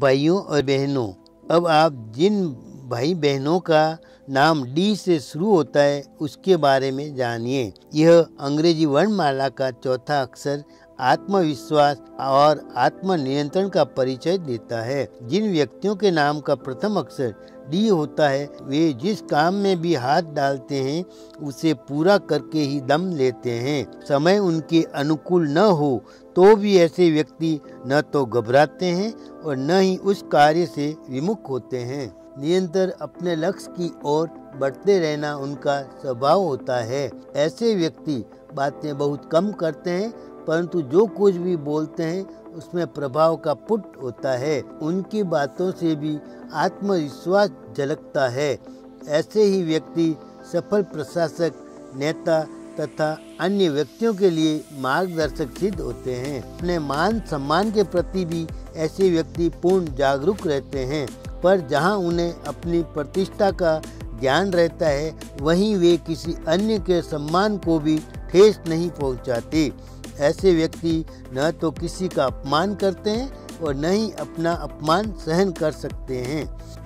भाइयों और बहनों, अब आप जिन भाई बहनों का नाम डी से शुरू होता है उसके बारे में जानिए। यह अंग्रेजी वर्णमाला का चौथा अक्षर आत्मविश्वास और आत्मनियंत्रण का परिचय देता है। जिन व्यक्तियों के नाम का प्रथम अक्षर डी होता है वे जिस काम में भी हाथ डालते हैं उसे पूरा करके ही दम लेते हैं। समय उनके अनुकूल न हो तो भी ऐसे व्यक्ति न तो घबराते हैं और न ही उस कार्य से विमुख होते हैं। निरंतर अपने लक्ष्य की ओर बढ़ते रहना उनका स्वभाव होता है। ऐसे व्यक्ति बातें बहुत कम करते हैं परंतु जो कुछ भी बोलते हैं उसमें प्रभाव का पुट होता है। उनकी बातों से भी आत्मविश्वास झलकता है। ऐसे ही व्यक्ति सफल प्रशासक, नेता तथा अन्य व्यक्तियों के लिए मार्गदर्शक सिद्ध होते हैं। अपने मान सम्मान के प्रति भी ऐसे व्यक्ति पूर्ण जागरूक रहते हैं, पर जहां उन्हें अपनी प्रतिष्ठा का ज्ञान रहता है वहीं वे किसी अन्य के सम्मान को भी ठेस नहीं पहुंचाते। ऐसे व्यक्ति न तो किसी का अपमान करते हैं और न ही अपना अपमान सहन कर सकते हैं।